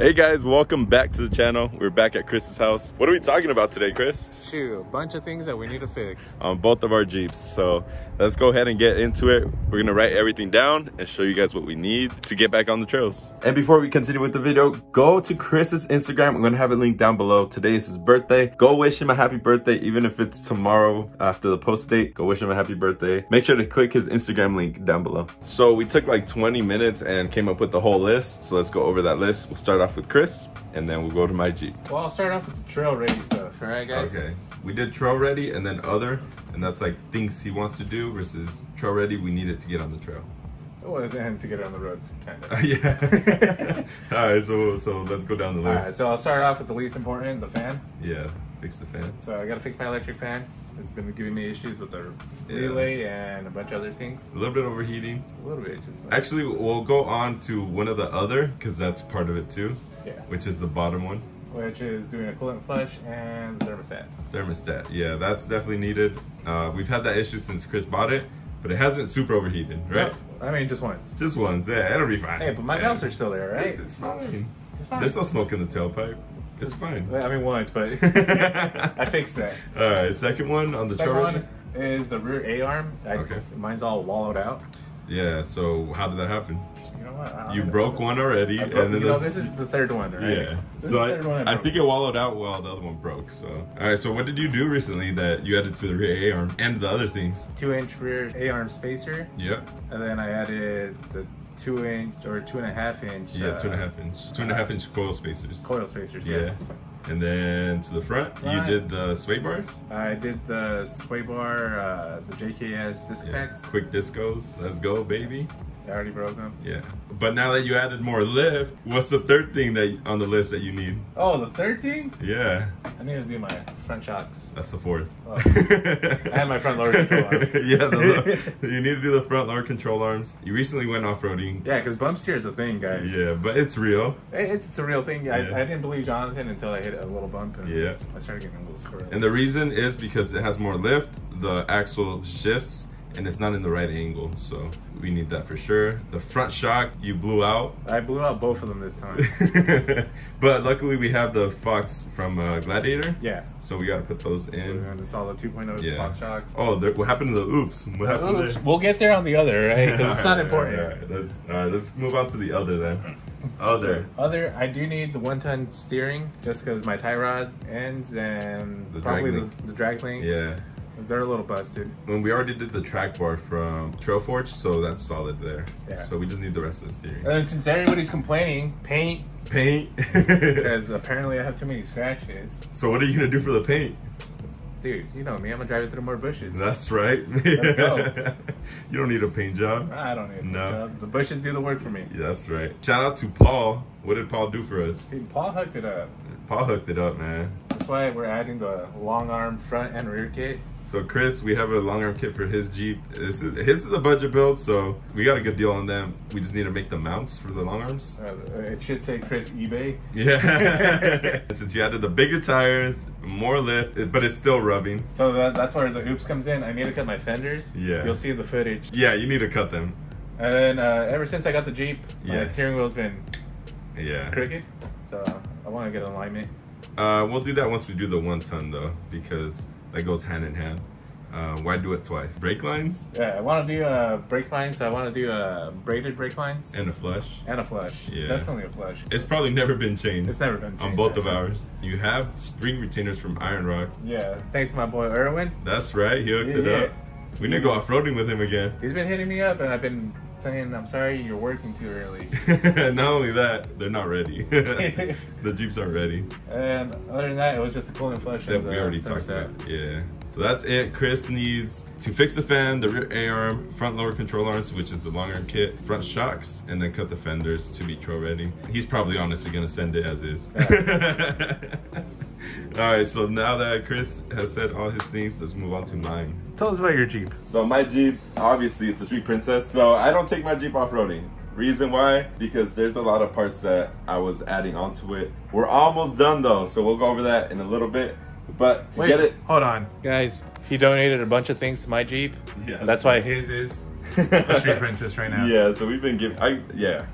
Hey guys, welcome back to the channel. We're back at Chris's house. What are we talking about today, Chris? Shoot, a bunch of things that we need to fix on both of our Jeeps. So let's go ahead and get into it. We're gonna write everything down and show you guys what we need to get back on the trails. And before we continue with the video, go to Chris's Instagram. I'm gonna have it linked down below. Today is his birthday. Go wish him a happy birthday, even if it's tomorrow after the post date. Go wish him a happy birthday. Make sure to click his Instagram link down below. So we took like 20 minutes and came up with the whole list. So let's go over that list. We'll start off with Chris and then we'll go to my Jeep. Well, I'll start off with the trail ready stuff. All right guys, okay, we did trail ready and then other, and that's like things he wants to do versus trail ready we need it to get on the trail. Well, and to get on the road kind of. Yeah. All right, so let's go down the list. All right, so I'll start off with the least important, the fan. Yeah, fix the fan. So I gotta fix my electric fan. It's been giving me issues with the relay and a bunch of other things. A little bit overheating. A little bit. Just like... Actually, we'll go on to one of the other, because that's part of it too. Yeah. Which is the bottom one. Which is doing a coolant flush and thermostat. Thermostat. Yeah, that's definitely needed. We've had that issue since Chris bought it, but it hasn't super overheated, right? No, I mean, just once. Just once. Yeah, it'll be fine. Hey, but my valves are still there, right? It's fine. There's no smoke in the tailpipe. It's fine. I mean, once, but I fixed that. All right, second one on the second one is the rear A-arm. Okay. Mine's all wallowed out. Yeah, so how did that happen? You know what? You broke one already. This is the third one, right? Yeah. So I think it wallowed out while the other one broke, so. All right, so what did you do recently that you added to the rear A-arm and the other things? 2-inch rear A-arm spacer. Yep. And then I added the 2-inch or 2.5-inch. Yeah, 2.5-inch. 2.5-inch coil spacers. Coil spacers, yeah. Yes. And then to the front, you did the sway bars? I did the sway bar, the JKS disc packs. Quick discos, let's go, baby. I already broke them. Yeah. But now that you added more lift, what's the third thing that on the list that you need? Oh, the third thing? Yeah. I need to do my front shocks. That's the fourth. Oh. I had my front lower control arm. Yeah, you need to do the front lower control arms. You recently went off-roading. Yeah, because bumps here is a thing, guys. Yeah, but it's real. It's a real thing. Yeah. I didn't believe Jonathan until I hit a little bump and I started getting a little squirrel. And the reason is because it has more lift, the axle shifts, and it's not in the right angle, so we need that for sure. The front shock, you blew out. I blew out both of them this time. But luckily we have the Fox from Gladiator. Yeah. So we gotta put those in. And it's all the 2.0 Fox shocks. Oh, what happened to the oops? What happened there? We'll get there on the other, right? Because it's not important. All right, let's move on to the other then. Other, I do need the 1-ton steering, just because my tie rod ends and probably the drag link. Yeah. They're a little busted. When we already did the track bar from Trail Forge, so that's solid there. Yeah. So we just need the rest of the steering. And then since everybody's complaining, paint. Paint. Because apparently I have too many scratches. So what are you gonna do for the paint? Dude, you know me, I'm gonna drive it through more bushes. That's right. Let's go. You don't need a paint job. I don't need a paint job. The bushes do the work for me. Yeah, that's right. Shout out to Paul. What did Paul do for us? Dude, Paul hooked it up. Paul hooked it up, man. That's why we're adding the long arm front and rear kit. So Chris, we have a long arm kit for his Jeep. His is a budget build, so we got a good deal on them. We just need to make the mounts for the long arms. It should say Chris eBay. Yeah. Since you added the bigger tires, more lift, but it's still rubbing. So that's where the oops comes in. I need to cut my fenders. Yeah. You'll see the footage. Yeah, you need to cut them. And then ever since I got the Jeep, my steering wheel's been crooked. So I want to get an alignment. We'll do that once we do the 1-ton though, because that goes hand in hand. Why do it twice? Brake lines? Yeah, I want to do brake lines. I want to do braided brake lines. And a flush. And a flush. Yeah. Definitely a flush. It's probably never been changed. It's never been changed. On both of ours. You have spring retainers from Iron Rock. Yeah, thanks to my boy Erwin. That's right, he hooked it up. We need to go off-roading with him again. He's been hitting me up and I've been saying, I'm sorry, you're working too early. Not only that, they're not ready. The Jeeps aren't ready. And other than that, it was just a coolant flush. That we already talked about. Yeah. So that's it. Chris needs to fix the fan, the rear A-arm, front lower control arms, which is the long arm kit, front shocks, and then cut the fenders to be trail ready. He's probably honestly gonna send it as is. All right, so now that Chris has said all his things, let's move on to mine. Tell us about your Jeep. So my Jeep, obviously it's a Street Princess, so I don't take my Jeep off-roading. Reason why? Because there's a lot of parts that I was adding onto it. We're almost done though, so we'll go over that in a little bit. But to get it, hold on, guys. He donated a bunch of things to my Jeep. Yeah, that's why his is. a street princess right now. Yeah, so we've been giving,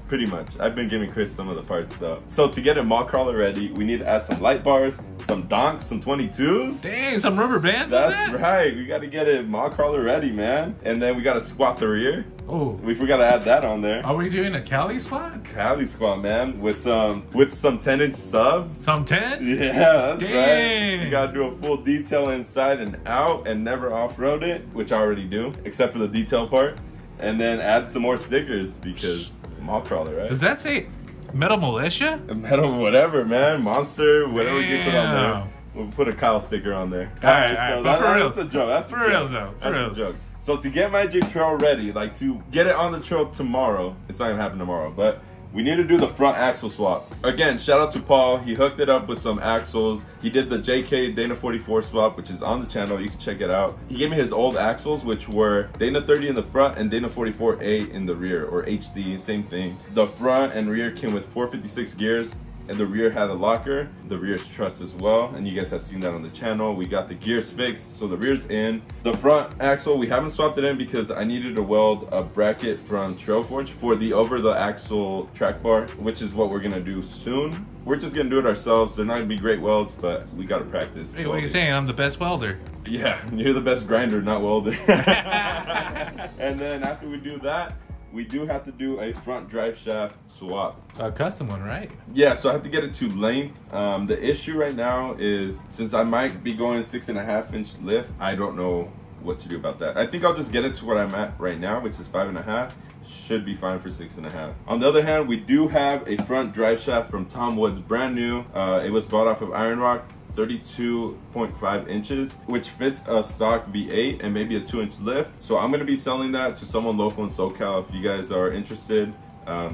pretty much. I've been giving Chris some of the parts. So to get a mall crawler ready, we need to add some light bars, some donks, some 22s. Dang, some rubber bands. That's right. We got to get a mall crawler ready, man. And then we got to squat the rear. Oh, we forgot to add that on there. Are we doing a Cali squat? Cali squat, man, with some 10-inch subs. Some 10s? Yeah, that's right. You gotta do a full detail inside and out, and never off-road it, which I already do, except for the detail part. And then add some more stickers because mall crawler, right? Does that say Metal Militia? Metal whatever, man, monster, whatever you put on there. We'll put a Kyle sticker on there. All right, so but for real, that's a joke. That's for real though. That's a joke. So to get my Jeep Trail ready, like to get it on the trail tomorrow, it's not gonna happen tomorrow, but we need to do the front axle swap. Again, shout out to Paul. He hooked it up with some axles. He did the JK Dana 44 swap, which is on the channel. You can check it out. He gave me his old axles, which were Dana 30 in the front and Dana 44A in the rear, or HD, same thing. The front and rear came with 456 gears. And the rear had a locker, the rear's truss as well, and you guys have seen that on the channel. We got the gears fixed, so the rear's in. The front axle, we haven't swapped it in because I needed to weld a bracket from Trail Forge for the over the axle track bar, which is what we're gonna do soon. We're just gonna do it ourselves. They're not gonna be great welds, but we gotta practice. Hey, what are you saying? I'm the best welder. Yeah, you're the best grinder, not welder. And then after we do that, we do have to do a front drive shaft swap. A custom one, right? Yeah, so I have to get it to length. The issue right now is, since I might be going 6.5-inch lift, I don't know what to do about that. I think I'll just get it to where I'm at right now, which is 5.5. Should be fine for 6.5. On the other hand, we do have a front drive shaft from Tom Woods, brand new. It was bought off of Iron Rock. 32.5 inches, which fits a stock V8 and maybe a 2-inch lift. So I'm gonna be selling that to someone local in SoCal. If you guys are interested,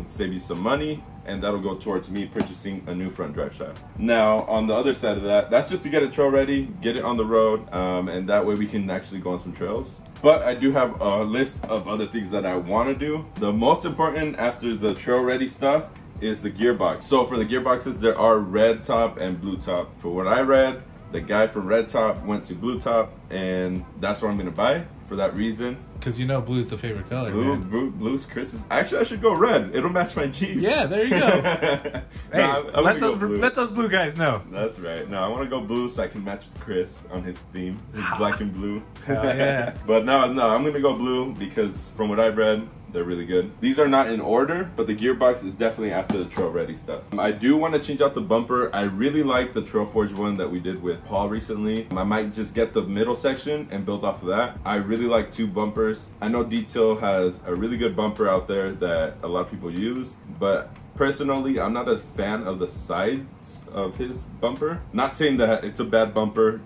save you some money, and that'll go towards me purchasing a new front drive shaft. Now, on the other side of that, that's just to get it trail ready, get it on the road, and that way we can actually go on some trails. But I do have a list of other things that I wanna do. The most important after the trail ready stuff is the gearbox. So for the gearboxes, there are red top and blue top. For what I read, the guy from red top went to blue top, and that's what I'm gonna buy for that reason. Because you know blue's the favorite color. Blue's Chris's. Actually, I should go red. It'll match my Jeep. Yeah, there you go. Hey, no, let those blue guys know. That's right. No, I want to go blue so I can match with Chris on his theme. His black and blue. Yeah. But no, I'm going to go blue because from what I've read, they're really good. These are not in order, but the gearbox is definitely after the trail ready stuff. I do want to change out the bumper. I really like the Trail Forge one that we did with Paul recently. I might just get the middle section and build off of that. I really like two bumpers. I know Detail has a really good bumper out there that a lot of people use, but personally, I'm not a fan of the sides of his bumper. Not saying that it's a bad bumper.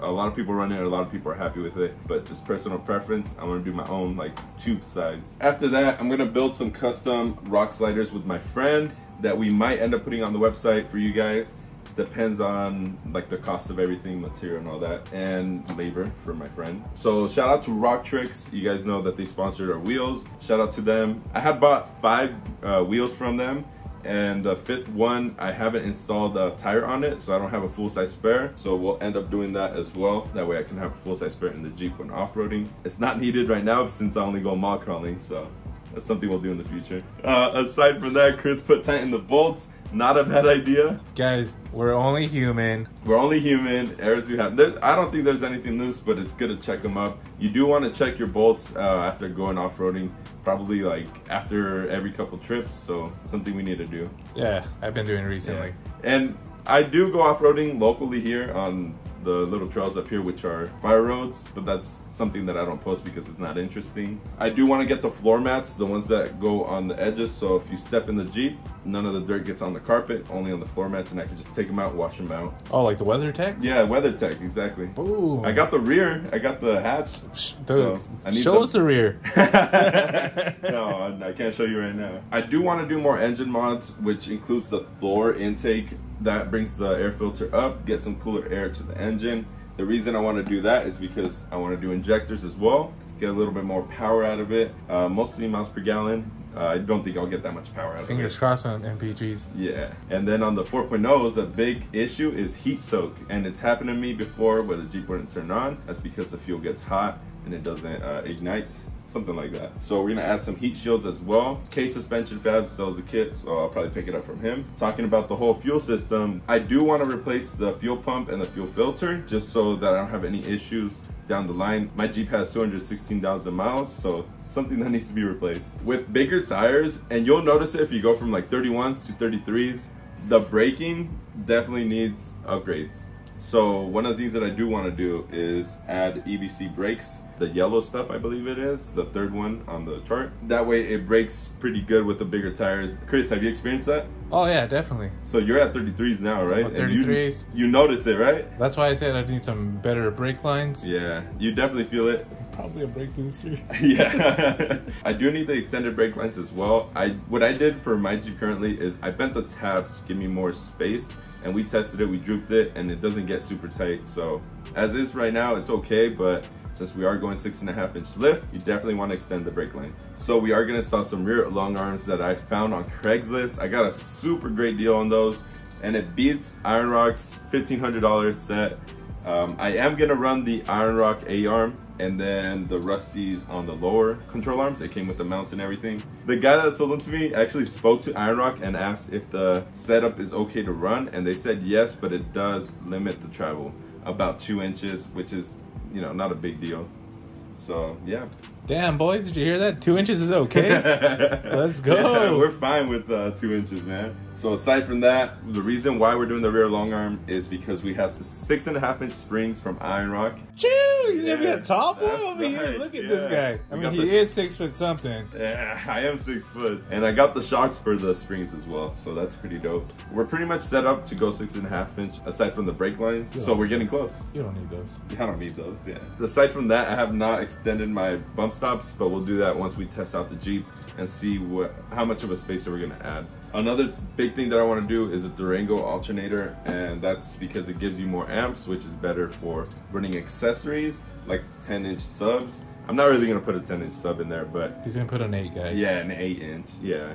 A lot of people run it, a lot of people are happy with it, but just personal preference, I want to do my own like tube sides. After that, I'm going to build some custom rock sliders with my friend that we might end up putting on the website for you guys. Depends on like the cost of everything, material and all that, and labor for my friend. So shout out to Rocktrix. You guys know that they sponsored our wheels. Shout out to them. I had bought 5 wheels from them, and the 5th one I haven't installed a tire on it, so I don't have a full-size spare. So we'll end up doing that as well. That way I can have a full-size spare in the Jeep when off-roading. It's not needed right now since I only go mall crawling, so that's something we'll do in the future. Aside from that, Chris put tighten the bolts. Not a bad idea. Guys, we're only human. We're only human. Errors we have. I don't think there's anything loose, but it's good to check them up. You do want to check your bolts after going off-roading, probably like after every couple trips. So something we need to do. Yeah, I've been doing recently. Yeah. And I do go off-roading locally here on the little trails up here, which are fire roads, but that's something that I don't post because it's not interesting. I do want to get the floor mats, the ones that go on the edges, so if you step in the Jeep, none of the dirt gets on the carpet, only on the floor mats, and I can just take them out, wash them out. Oh, like the WeatherTech? Yeah, WeatherTech, exactly. Ooh. I got the rear, I got the hatch. Dude, so I need show us the rear. No, I can't show you right now. I do want to do more engine mods, which includes the floor intake. That brings the air filter up, get some cooler air to the engine. The reason I want to do that is because I want to do injectors as well, get a little bit more power out of it, mostly miles per gallon. I don't think I'll get that much power out of it. Fingers crossed on MPGs. Yeah. And then on the 4.0s, a big issue is heat soak. And it's happened to me before where the Jeep wouldn't turn on. That's because the fuel gets hot and it doesn't ignite. something like that. So we're gonna add some heat shields as well. K Suspension Fab sells the kit, so I'll probably pick it up from him. Talking about the whole fuel system, I do want to replace the fuel pump and the fuel filter just so that I don't have any issues down the line. My Jeep has 216,000 miles, so something that needs to be replaced. With bigger tires, and you'll notice it if you go from like 31s to 33s, the braking definitely needs upgrades. So one of the things that I do want to do is add EBC brakes, the yellow stuff I believe it is, the third one on the chart. That way it brakes pretty good with the bigger tires. Chris, have you experienced that? Oh yeah, definitely. So you're at 33s now, right? At 33s. You notice it, right? That's why I said I need some better brake lines. Yeah, you definitely feel it. Probably a brake booster. Yeah. I do need the extended brake lines as well. What I did for my Jeep currently is I bent the tabs to give me more space, and we tested it, we drooped it, and it doesn't get super tight. So as is right now, it's okay, but since we are going 6.5-inch lift, you definitely want to extend the brake lines. So we are gonna install some rear long arms that I found on Craigslist. I got a super great deal on those, and it beats Iron Rock's $1,500 set. I am gonna run the Iron Rock A-arm and then the Rusty's on the lower control arms. It came with the mounts and everything. The guy that sold them to me actually spoke to Iron Rock and asked if the setup is okay to run, and they said yes, but it does limit the travel about 2 inches, which is, you know, not a big deal. So yeah. Damn boys, did you hear that? 2 inches is okay. Let's go. Yeah, we're fine with 2 inches, man. So aside from that, the reason why we're doing the rear long arm is because we have 6.5-inch springs from Iron Rock. He's gonna be a top boy over here. Look at this guy. I mean, he is 6 foot something. Yeah, I am 6 foot. And I got the shocks for the springs as well, so that's pretty dope. We're pretty much set up to go 6.5-inch aside from the brake lines, so we're getting close. You don't need those. I don't need those, yeah. Aside from that, I have not extended my bump stops, but we'll do that once we test out the Jeep and see how much of a spacer we're gonna add. Another big thing that I wanna do is a Durango alternator, and that's because it gives you more amps, which is better for running accessories like 10-inch subs. I'm not really gonna put a 10-inch sub in there, but he's gonna put an 8, guys. Yeah, an 8-inch, yeah.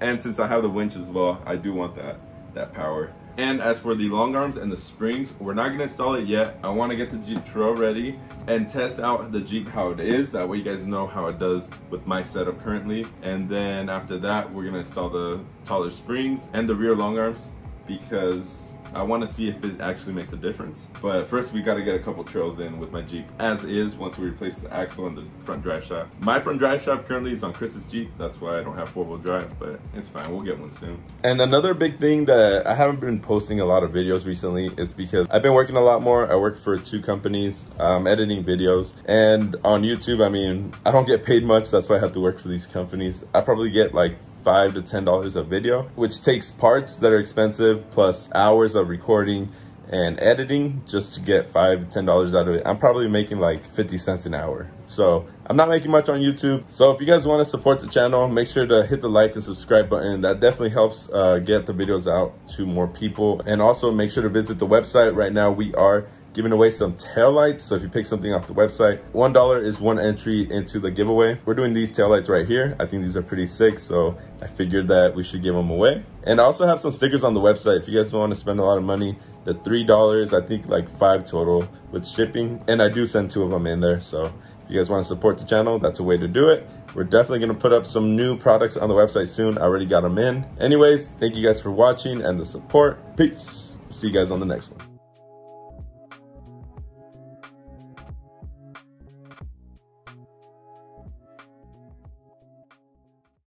And since I have the winch as well, I do want that power. And as for the long arms and the springs, we're not gonna install it yet. I wanna get the Jeep Trail ready and test out the Jeep how it is. That way you guys know how it does with my setup currently. And then after that, we're gonna install the taller springs and the rear long arms because I wanna see if it actually makes a difference. But first we gotta get a couple trails in with my Jeep as is once we replace the axle and the front drive shaft. My front drive shaft currently is on Chris's Jeep. That's why I don't have 4-wheel drive, but it's fine, we'll get one soon. And another big thing that I haven't been posting a lot of videos recently is because I've been working a lot more. I work for 2 companies, I'm editing videos. And on YouTube, I mean, I don't get paid much. That's why I have to work for these companies. I probably get like $5 to $10 a video, which takes parts that are expensive plus hours of recording and editing just to get $5 to $10 out of it. I'm probably making like 50 cents an hour. So I'm not making much on YouTube. So if you guys want to support the channel, make sure to hit the like and subscribe button. That definitely helps get the videos out to more people. And also make sure to visit the website. Right now we are giving away some taillights. So if you pick something off the website, $1 is 1 entry into the giveaway. We're doing these taillights right here. I think these are pretty sick, so I figured that we should give them away. And I also have some stickers on the website. If you guys don't want to spend a lot of money, they're $3, I think like 5 total with shipping. And I do send 2 of them in there. So if you guys want to support the channel, that's a way to do it. We're definitely going to put up some new products on the website soon. I already got them in. Anyways, thank you guys for watching and the support. Peace. See you guys on the next one.